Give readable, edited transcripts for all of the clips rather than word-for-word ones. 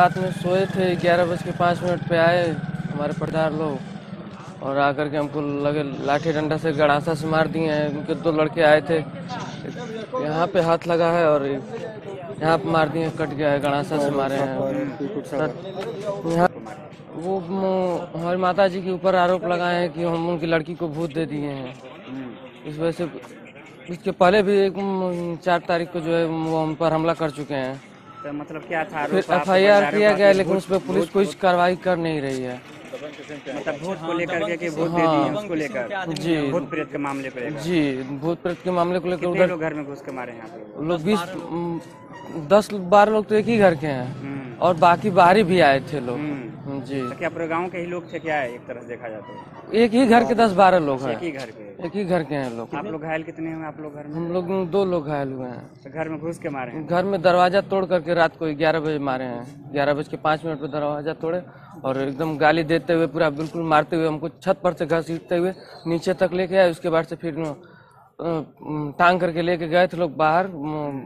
रात में सोए थे, 11:05 पे आए हमारे पड़दार लोग और आकर के हमको लगे लाठी डंडा से गड़ासा से मार दिए हैं। उनके दो लड़के आए थे, यहाँ पे हाथ लगा है और यहाँ पे मार दिए, कट गया है, गड़ासा से मारे हैं। यहाँ वो हमारी माता जी के ऊपर आरोप लगाए हैं कि हम उनकी लड़की को भूत दे दिए हैं। इस वजह से इसके पहले भी 4 तारीख को जो है वो हम पर हमला कर चुके हैं। तो मतलब क्या था? फिर FIR किया गया लेकिन उस पर पुलिस कोई कार्रवाई कर नहीं रही है। मतलब भूत को लेकर के भूत दे दिए उसको लेकर जी, भूत प्रेत के मामले पे जी, भूत प्रेत के मामले को लेकर उधर घर में घुस के मारे हैं लोग। 10-12 लोग तो एक ही घर के हैं और बाकी बाहरी भी आए थे लोग जी। तो क्या पूरे गाँव के ही लोग थे क्या? एक तरह देखा जाता है एक ही घर के 10-12 लोग हैं, एक ही घर के हैं लोग। आप लोग घायल कितने हुए आप लोग घर में? हम लोग 2 लोग घायल हुए हैं। घर में घुस के मारे हैं? घर में दरवाजा तोड़ करके रात को 11 बजे मारे हैं। 11:05 पे दरवाजा तोड़े और एकदम गाली देते हुए पूरा बिल्कुल मारते हुए हमको छत पर से घसीटते हुए नीचे तक लेके आए। उसके बाद से फिर टांग करके लेके गए थे लोग बाहर,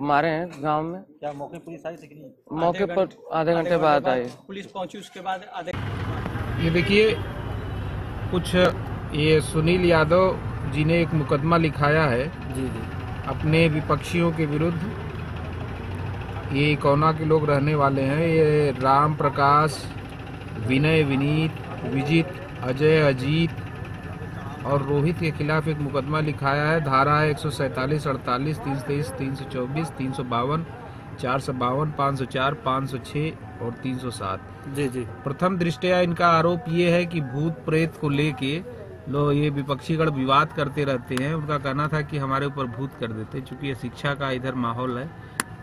मारे हैं गांव में। क्या मौके पुलिस आई थी कि नहीं? मौके पर आधे घंटे बाद आई पुलिस, पहुंची उसके बाद आधे। ये देखिए कुछ ये सुनील यादव जी ने एक मुकदमा लिखाया है जी अपने विपक्षियों के विरुद्ध। ये कोना के लोग रहने वाले हैं, ये राम प्रकाश, विनय, विनीत, विजित, अजय, अजीत और रोहित के खिलाफ एक मुकदमा लिखाया है। धारा है 147, 48, 323, 324, 352, 452, 504, 506 और 307 जी। प्रथम दृष्टया इनका आरोप ये है कि भूत प्रेत को लेके लो ये विपक्षीगण विवाद करते रहते हैं। उनका कहना था कि हमारे ऊपर भूत कर देते, चूंकि ये शिक्षा का इधर माहौल है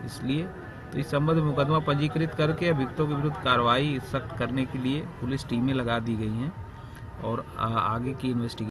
इसलिए। तो इस संबंध में मुकदमा पंजीकृत करके अभियुक्तों के विरुद्ध कार्रवाई सख्त करने के लिए पुलिस टीमें लगा दी गई हैं और आगे की इन्वेस्टिगेशन